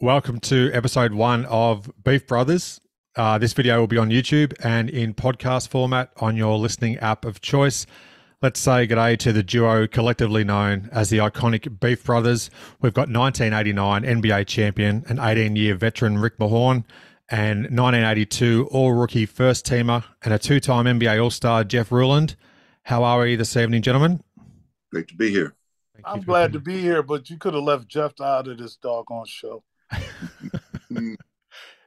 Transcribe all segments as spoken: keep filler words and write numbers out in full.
Welcome to episode one of Beef Brothers. Uh, this video will be on YouTube and in podcast format on your listening app of choice. Let's say g'day to the duo collectively known as the iconic Beef Brothers. We've got nineteen eighty-nine N B A champion and eighteen-year veteran Rick Mahorn and nineteen eighty-two all-rookie first-teamer and a two-time N B A All-Star Jeff Ruland. How are we this evening, gentlemen? Great to be here. Thank I'm glad to be here, but you could have left Jeff out of this doggone show.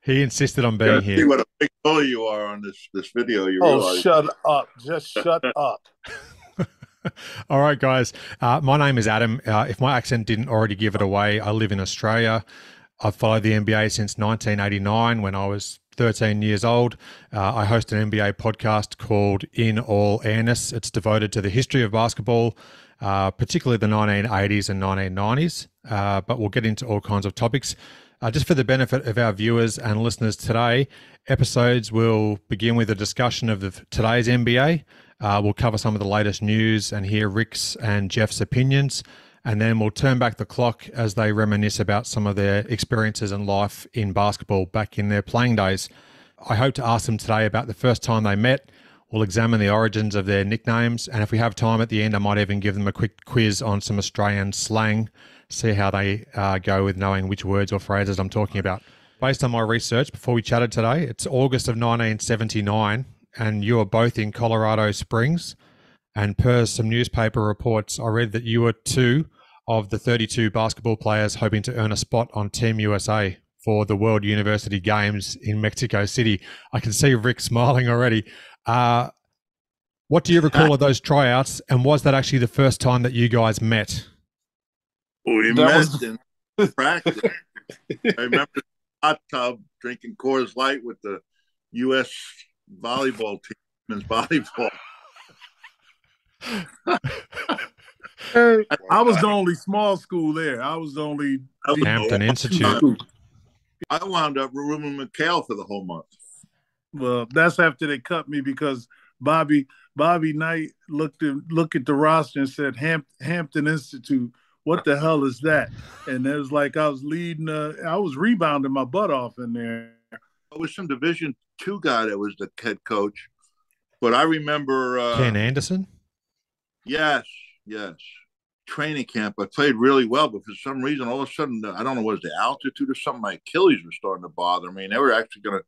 He insisted on being here. See what a big bully you are on this this video. You oh, realize. Shut up! Just shut up. All right, guys. Uh, my name is Adam. Uh, if my accent didn't already give it away, I live in Australia. I've followed the N B A since nineteen eighty-nine when I was thirteen years old. Uh, I host an N B A podcast called In All Airness. It's devoted to the history of basketball, uh, particularly the nineteen eighties and nineteen nineties. Uh, but we'll get into all kinds of topics. Uh, just for the benefit of our viewers and listeners today, episodes will begin with a discussion of the, today's N B A. Uh, we'll cover some of the latest news and hear Rick's and Jeff's opinions. And then we'll turn back the clock as they reminisce about some of their experiences and life in basketball back in their playing days. I hope to ask them today about the first time they met. We'll examine the origins of their nicknames. And if we have time at the end, I might even give them a quick quiz on some Australian slang. See how they uh, go with knowing which words or phrases I'm talking about. Based on my research, before we chatted today, it's August of nineteen seventy-nine, and you were both in Colorado Springs. And per some newspaper reports, I read that you were two of the thirty-two basketball players hoping to earn a spot on Team U S A for the World University Games in Mexico City. I can see Rick smiling already. Uh, what do you recall of those tryouts, and was that actually the first time that you guys met? We that met was... in practice. I remember the hot tub drinking Coors Light with the U S volleyball team, men's volleyball. Hey, I was the only small school there. I was the only was Hampton Institute. I wound up rooming with Cal for the whole month. Well, that's after they cut me because Bobby Bobby Knight looked at, looked at the roster and said, Hamp, Hampton Institute. What the hell is that? And it was like I was leading, uh, I was rebounding my butt off in there. I was some Division two guy that was the head coach, but I remember uh, Ken Anderson. Yes, yes. Training camp, I played really well, but for some reason, all of a sudden, I don't know, was the altitude or something. My Achilles was starting to bother me, and they were actually gonna,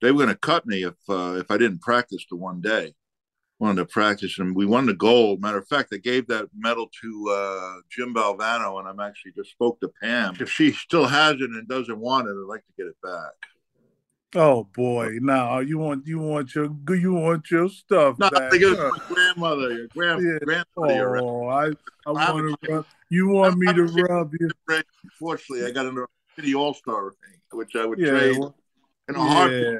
they were gonna cut me if uh, if I didn't practice the one day. Wanted to practice, and we won the gold. Matter of fact, I gave that medal to uh, Jim Balvano, and I'm actually just spoke to Pam. If she still has it and doesn't want it, I'd like to get it back. Oh boy! Now you want you want your you want your stuff no, back. I think it was my grandmother, your grand, yeah. grandmother. Oh, I, I want to rub. You want I, me I, to I, rub you? Unfortunately, I got into a city all-star thing, which I would yeah, trade well, in a yeah. heartbeat.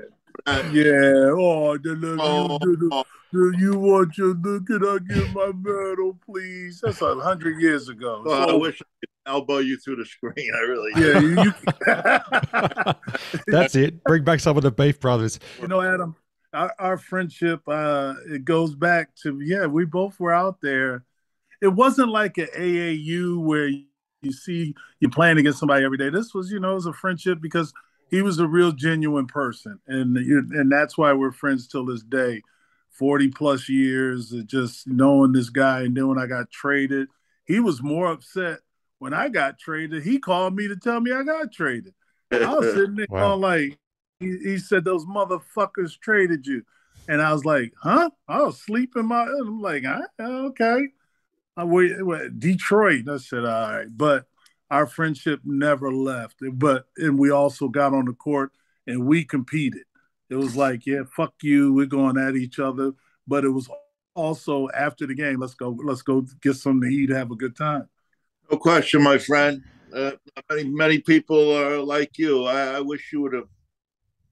Uh, yeah. Oh, the little. Oh, Do you want your look? Can I get my medal, please? That's a hundred years ago. Oh, so, I wish I could elbow you through the screen. I really yeah. You, you... That's it. Bring back some of the Beef Brothers. You know, Adam, our, our friendship uh, it goes back to yeah. We both were out there. It wasn't like an A A U where you, you see you're playing against somebody every day. This was, you know, it was a friendship because he was a real genuine person, and and that's why we're friends till this day. forty plus years of just knowing this guy. And then when I got traded, he was more upset when I got traded. He called me to tell me I got traded. And I was sitting there wow. all like, he, he said, those motherfuckers traded you. And I was like, huh? I was sleeping my, I'm like, huh? Okay. I wait, wait, Detroit. I said, all right. But our friendship never left. But, and we also got on the court and we competed. It was like, yeah, fuck you. We're going at each other. But it was also after the game, let's go, let's go get something to eat, have a good time. No question, my friend. Uh, many, many people are like you. I, I wish you would have,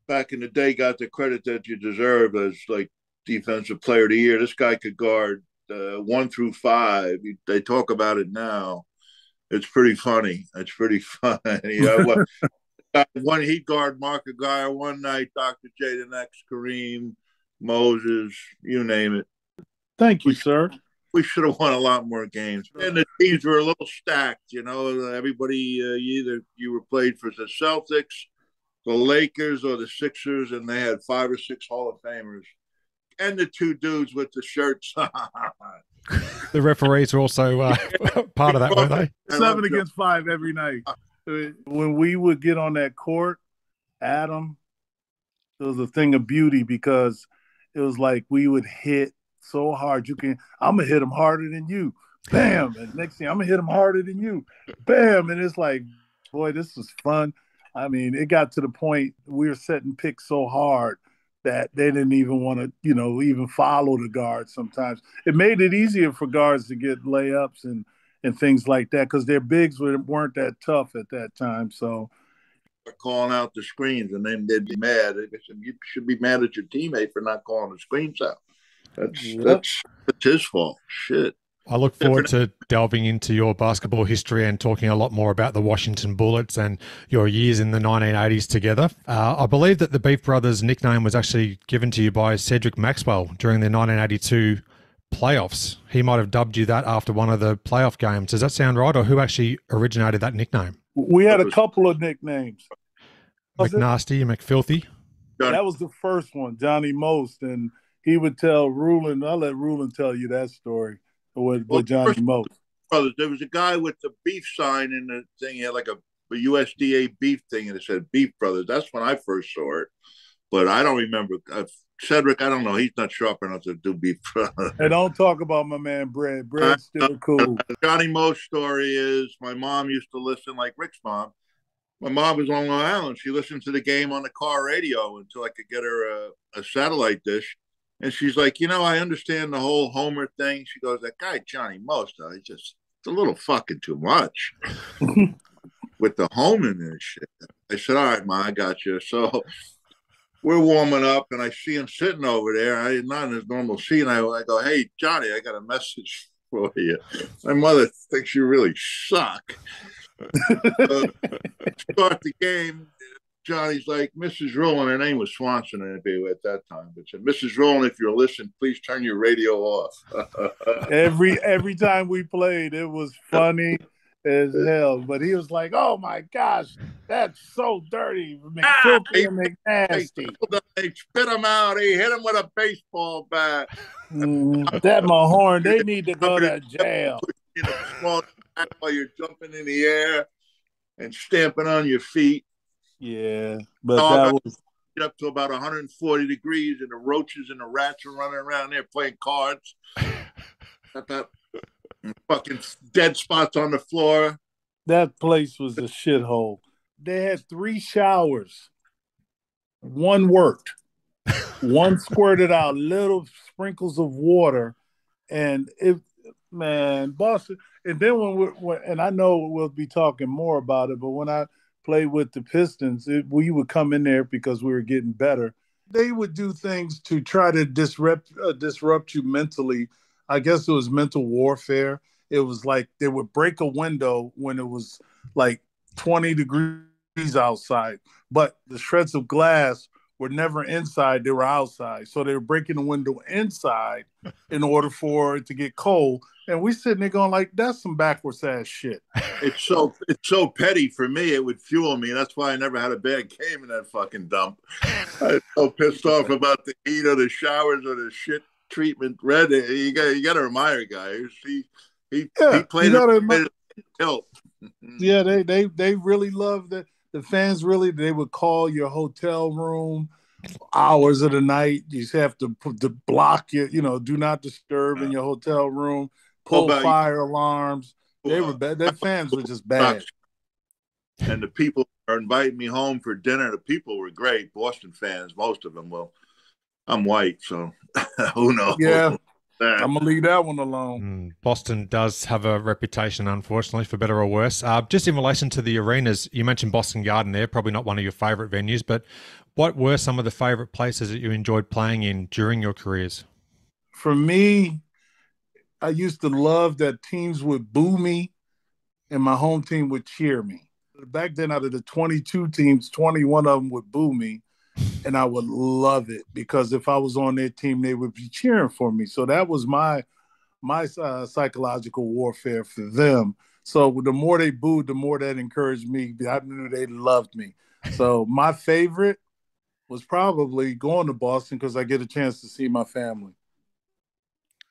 back in the day, got the credit that you deserve as like defensive player of the year. This guy could guard uh, one through five. They talk about it now. It's pretty funny. It's pretty funny. One heat guard, Mark Aguirre one night, Doctor J the next, Kareem, Moses, you name it. Thank you, sir. we should have won a lot more games. And the teams were a little stacked, you know. Everybody, uh, either you were played for the Celtics, the Lakers, or the Sixers, and they had five or six Hall of Famers. And the two dudes with the shirts on. The referees are also uh, part of that, weren't they? Seven against five every night. When we would get on that court, Adam, it was a thing of beauty because it was like we would hit so hard. You can, I'm going to hit them harder than you. Bam. And next thing, I'm going to hit them harder than you. Bam. And it's like, boy, this was fun. I mean, it got to the point we were setting picks so hard that they didn't even want to, you know, even follow the guards sometimes. It made it easier for guards to get layups and, and things like that because their bigs weren't that tough at that time. So calling out the screens, and then they'd be mad. They said, you should be mad at your teammate for not calling the screens out. That's, yep. that's, that's his fault. Shit. I look forward to delving into your basketball history and talking a lot more about the Washington Bullets and your years in the nineteen eighties together. Uh, I believe that the Beef Brothers nickname was actually given to you by Cedric Maxwell during the nineteen eighty-two playoffs. He might have dubbed you that after one of the playoff games. Does that sound right? Or who actually originated that nickname? We had a couple of nicknames. McNasty and McFilthy. That was the first one, Johnny Most. And he would tell Ruland, I'll let Ruland tell you that story. With, well, with Johnny Most. Brothers, there was a guy with the beef sign in the thing. He had like a, a U S D A beef thing, and it said Beef Brothers. That's when I first saw it. But I don't remember. Uh, Cedric, I don't know. He's not sharp enough to do Beef Brothers. Hey, don't talk about my man, Brad. Brad's still cool. Johnny Most story is my mom used to listen, like Rick's mom. My mom was on Long Island. She listened to the game on the car radio until I could get her a, a satellite dish. And she's like, you know, I understand the whole Homer thing. She goes, that guy, Johnny Most, uh, he's just it's a little fucking too much with the Homer and shit. I said, all right, Ma, I got you. So we're warming up, and I see him sitting over there. I not in his normal seat. And I, I go, hey, Johnny, I got a message for you. My mother thinks you really suck. So, start the game. Johnny's like, Missus Ruland, her name was Swanson at that time, but said, Missus Ruland, if you're listening, please turn your radio off. every every time we played, it was funny as hell. But he was like, oh my gosh, that's so dirty. McFilthy and McNasty. They spit him out. They hit him with a baseball bat. Mm, that Mahorn, they need to go to jail. You know, small back while you're jumping in the air and stamping on your feet. Yeah, but oh, that was get up to about one hundred forty degrees, and the roaches and the rats are running around there playing cards. Fucking dead spots on the floor. That place was a shithole. They had three showers. One worked. One squirted out little sprinkles of water, and it, man, Boston. And then when we, when, and I know we'll be talking more about it, but when I play with the Pistons, it, we would come in there because we were getting better. They would do things to try to disrupt uh, disrupt you mentally. I guess it was mental warfare. It was like they would break a window when it was like twenty degrees outside, but the shreds of glass were never inside, they were outside. So they were breaking the window inside in order for it to get cold. And we sitting there going like, that's some backwards ass shit. It's so it's so petty for me. It would fuel me. That's why I never had a bad game in that fucking dump. I was so pissed off about the heat or the showers or the shit treatment. Red, you got you got to admire guy. He he yeah, he played it. Yeah, they they they really loved it. The fans really they would call your hotel room. Hours of the night, you have to put the block your, you know, do not disturb yeah. in your hotel room. Pull oh, fire alarms. They were bad. Their fans were just bad. And the people are inviting me home for dinner. The people were great. Boston fans, most of them. Well, I'm white, so who knows? Yeah, I'm gonna leave that one alone. Mm, Boston does have a reputation, unfortunately, for better or worse. Uh, just in relation to the arenas, you mentioned Boston Garden. There, probably not one of your favorite venues, but what were some of the favorite places that you enjoyed playing in during your careers? For me, I used to love that teams would boo me and my home team would cheer me. Back then, out of the twenty-two teams, twenty-one of them would boo me, and I would love it because if I was on their team, they would be cheering for me. So that was my my uh, psychological warfare for them. So the more they booed, the more that encouraged me. I knew they loved me. So my favorite was probably going to Boston because I get a chance to see my family.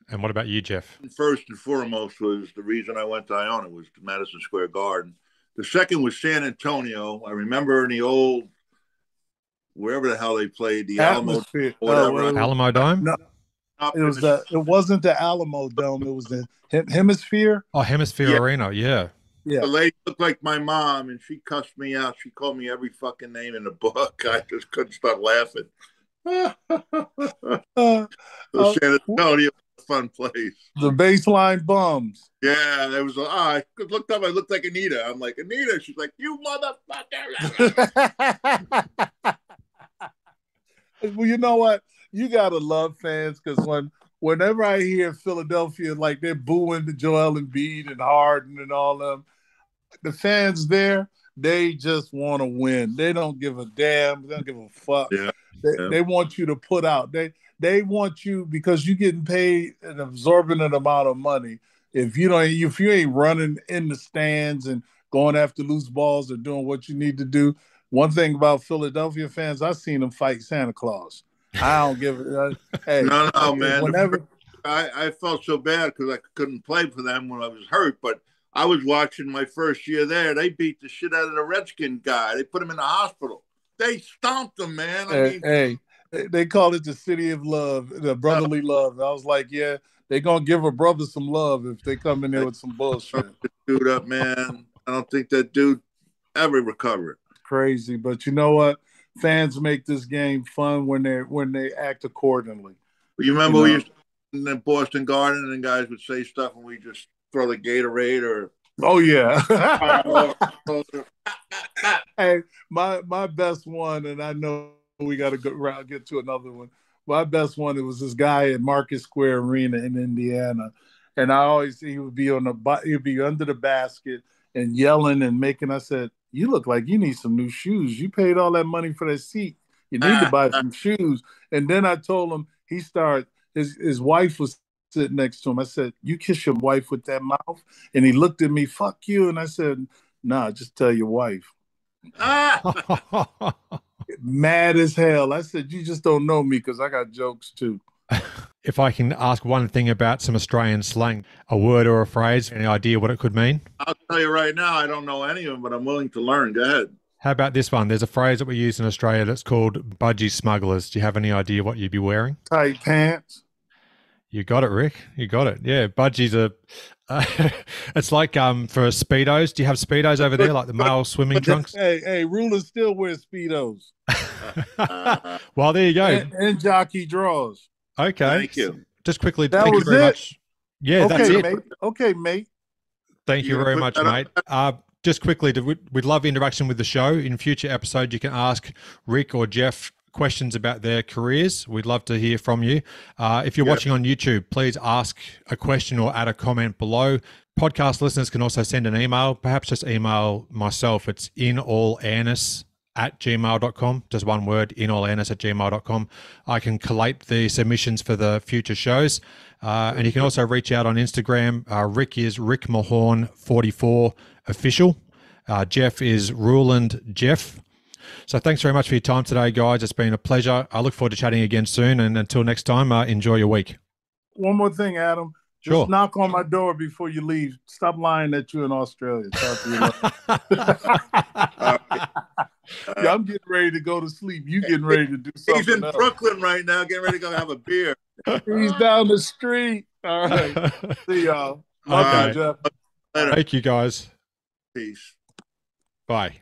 And what about you, Jeff? First and foremost was the reason I went to Iona was to Madison Square Garden. The second was San Antonio. I remember in the old, wherever the hell they played, the Alamo, whatever. Uh, Alamo Dome? No, it was the, it wasn't the Alamo Dome. It was the HemisFair. Oh, HemisFair yeah. Arena, yeah. Yeah. The lady looked like my mom, and she cussed me out. She called me every fucking name in the book. I just couldn't stop laughing. So uh, San Antonio. Fun place. The baseline bums. Yeah, there was a, ah, I looked up, I looked like Anita. I'm like, Anita, she's like, you motherfucker. Well, you know what? You gotta love fans, because when whenever I hear Philadelphia, like they're booing the Joel Embiid and Harden and all them, the fans there, they just want to win. They don't give a damn. They don't give a fuck. Yeah. They, yeah. they want you to put out. They They want you because you're getting paid an exorbitant amount of money. If you don't, if you ain't running in the stands and going after loose balls or doing what you need to do. One thing about Philadelphia fans, I've seen them fight Santa Claus. I don't give a hey, no, no, man. Whenever, I, I felt so bad because I couldn't play for them when I was hurt, but I was watching my first year there. They beat the shit out of the Redskin guy. They put him in the hospital. They stomped him, man. I hey, mean, hey. They call it the city of love, the brotherly love. And I was like, yeah, they're going to give a brother some love if they come in there with some bullshit. Dude up, man. I don't think that dude ever recovered. Crazy. But you know what? Fans make this game fun when they when they act accordingly. You remember you know? we used to in Boston Garden and guys would say stuff and we just throw the Gatorade or... Oh, yeah. Hey, my, my best one, and I know we got to go around, get to another one. My best one, it was this guy at Market Square Arena in Indiana. And I always, he would be on the, he'd be under the basket and yelling and making, I said, you look like you need some new shoes. You paid all that money for that seat. You need to buy some shoes. And then I told him, he started, his, his wife was sitting next to him. I said, you kiss your wife with that mouth? And he looked at me, fuck you. And I said, nah, just tell your wife. Mad as hell. I said, you just don't know me because I got jokes too. If I can ask one thing about some Australian slang, a word or a phrase, any idea what it could mean? I'll tell you right now, I don't know any of them, but I'm willing to learn. Go ahead. How about this one? There's a phrase that we use in Australia that's called budgie smugglers. Do you have any idea what you'd be wearing? Tight pants. You got it, Rick. You got it. Yeah, budgies are... Uh, it's like um for Speedos. Do you have Speedos over there, like the male swimming trunks? Hey, hey, Ruler still wears Speedos. Well, there you go. And, and jockey draws. Okay. Thank you. Just quickly, that thank was you very it. Much. Yeah, okay, that's it. Mate. Okay, mate. Thank you, you very much, mate. Uh, just quickly, we'd love interaction with the show. In future episodes, you can ask Rick or Jeff questions about their careers. We'd love to hear from you. Uh, if you're yep. watching on YouTube, please ask a question or add a comment below. Podcast listeners can also send an email, perhaps just email myself. It's in all airness at gmail dot com. Just one word, in all airness at gmail dot com. I can collate the submissions for the future shows. Uh, and you can also reach out on Instagram. Uh, Rick is Rick Mahorn forty-four official. Uh, Jeff is Ruland Jeff. So thanks very much for your time today, guys. It's been a pleasure. I look forward to chatting again soon. And until next time, uh, enjoy your week. One more thing, Adam. Just sure. knock on my door before you leave. Stop lying that you're in Australia. Talk to you yeah, I'm getting ready to go to sleep. You getting ready to do something He's in else. Brooklyn right now, getting ready to go have a beer. He's down the street. All right. See y'all. Okay. Bye, Jeff. Thank you, guys. Peace. Bye.